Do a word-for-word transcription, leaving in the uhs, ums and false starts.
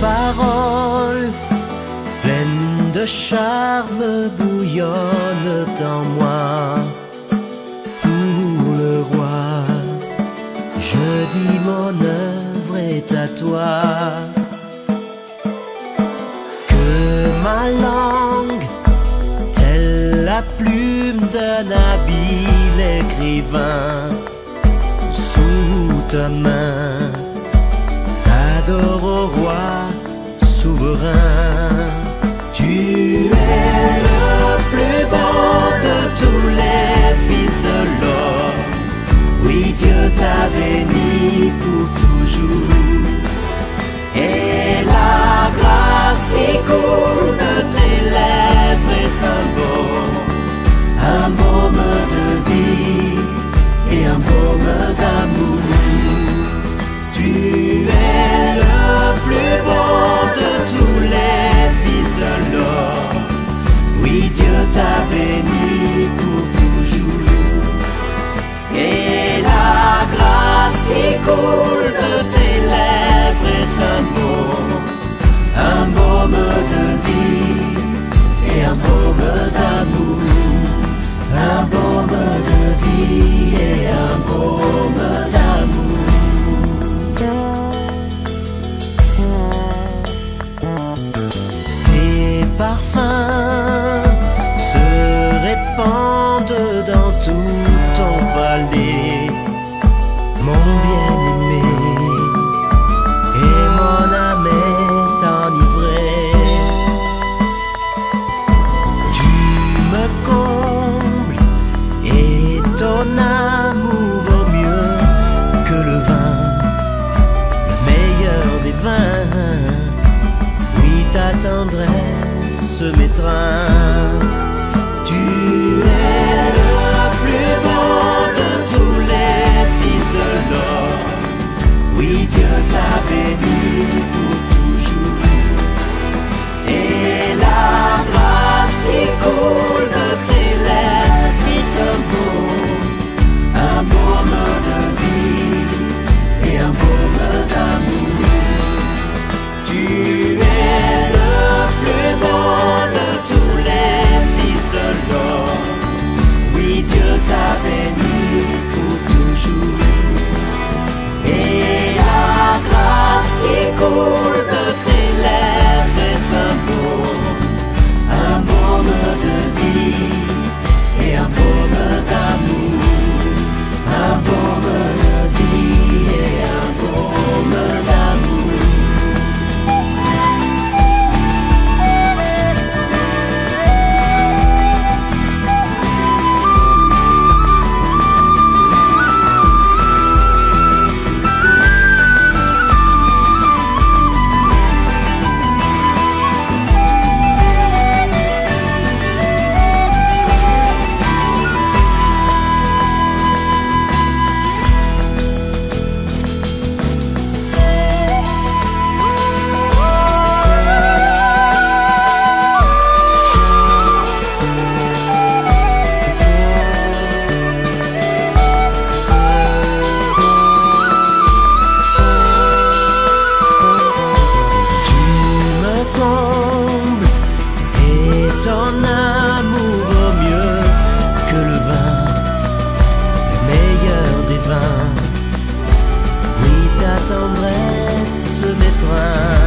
Paroles pleines de charme bouillonnent en moi. Pour le roi, je dis mon œuvre est à toi. Que ma langue, telle la plume d'un habile écrivain, sous ta main, t'adore au roi. Souverain, tu es le plus beau de tous les fils de l'homme. Oui, Dieu t'a béni pour toujours. Et la grâce qui coule de tes lèvres est un baume, un baume de vie et un baume d'amour. Tu es le plus beau de tous les fils de l'homme. Oui, Dieu t'a béni pour toujours. Et la grâce qui coule de tes lèvres est un baume, un baume de vie et un baume d'amour, un baume de vie et un baume d'amour. Parfums se répandent dans tout ton palais, mon bien-aimé, et mon âme est enivrée. Tu me combles et ton amour vaut mieux que le vin, le meilleur des vins. Oui, ta tendresse m'étreint. Tu es le plus beau de tous les fils de l'homme. Oui, Dieu t'a béni pour toujours. Et la grâce qui coule de tes lèvres est un baume, un baume de vie et un baume d'amour. Tu es le plus beau de tous les fils de l'homme. Oui, Dieu t'a béni pour toujours. Et la grâce qui coule de tes lèvres est un baume, un baume de vie et un baume d'amour, un baume de vie et un baume d'amour. Tendresse m'étreint.